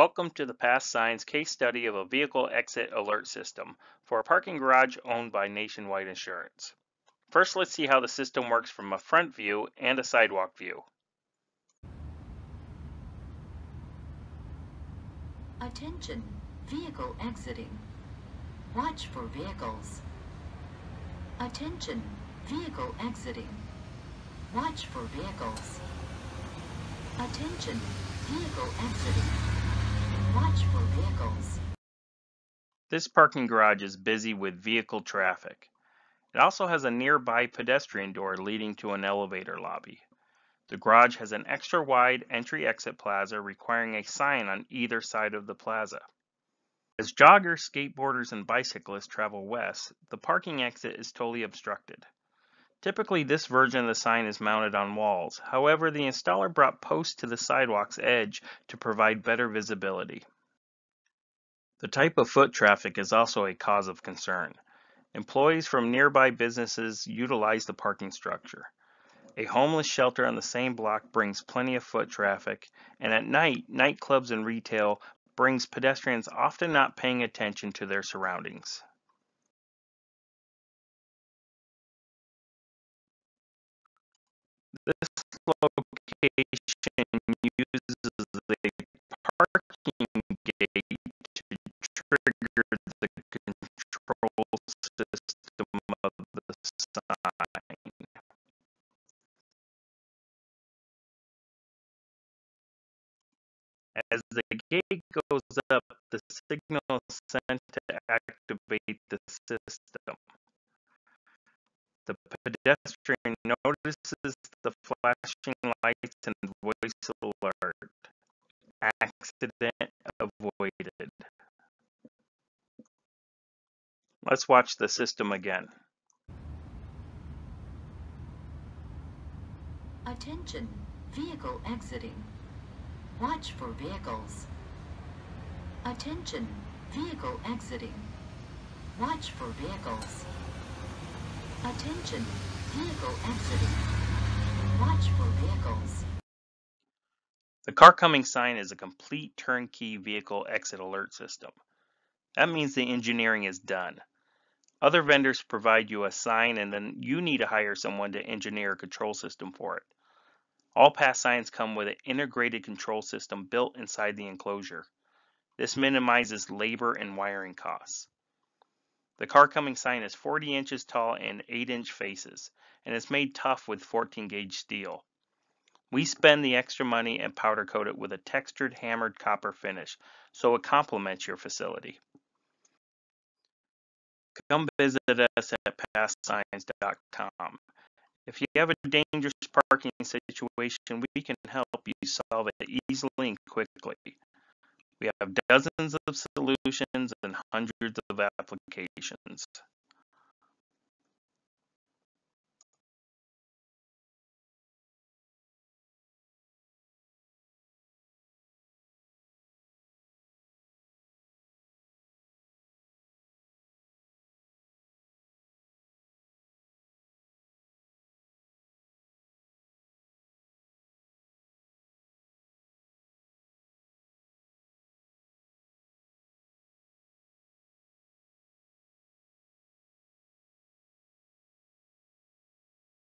Welcome to the PASS Signs case study of a vehicle exit alert system for a parking garage owned by Nationwide Insurance. First, let's see how the system works from a front view and a sidewalk view. Attention, vehicle exiting. Watch for vehicles. Attention, vehicle exiting. Watch for vehicles. Attention, vehicle exiting. Watch for vehicles. This parking garage is busy with vehicle traffic. It also has a nearby pedestrian door leading to an elevator lobby. The garage has an extra wide entry-exit plaza requiring a sign on either side of the plaza. As joggers, skateboarders, and bicyclists travel west, the parking exit is totally obstructed. Typically, this version of the sign is mounted on walls. However, the installer brought posts to the sidewalk's edge to provide better visibility. The type of foot traffic is also a cause of concern. Employees from nearby businesses utilize the parking structure. A homeless shelter on the same block brings plenty of foot traffic, and at night, nightclubs and retail brings pedestrians often not paying attention to their surroundings. This location uses the parking gate to trigger the control system of the sign. As the gate goes up, the signal is sent to activate the system. The pedestrian notices the flashing lights and voice alert. Accident avoided. Let's watch the system again. Attention, vehicle exiting. Watch for vehicles. Attention, vehicle exiting. Watch for vehicles. Attention, vehicle exiting. Watch for vehicles. The CAR COMING sign is a complete turnkey vehicle exit alert system. That means the engineering is done. Other vendors provide you a sign and then you need to hire someone to engineer a control system for it. All PASS signs come with an integrated control system built inside the enclosure. This minimizes labor and wiring costs. The CAR COMING sign is 40 inches tall and 8-inch faces, and it's made tough with 14-gauge steel. We spend the extra money and powder coat it with a textured hammered copper finish, so it complements your facility. Come visit us at passsigns.com. If you have a dangerous parking situation, we can help you solve it easily and quickly. We have dozens of solutions and hundreds of applications.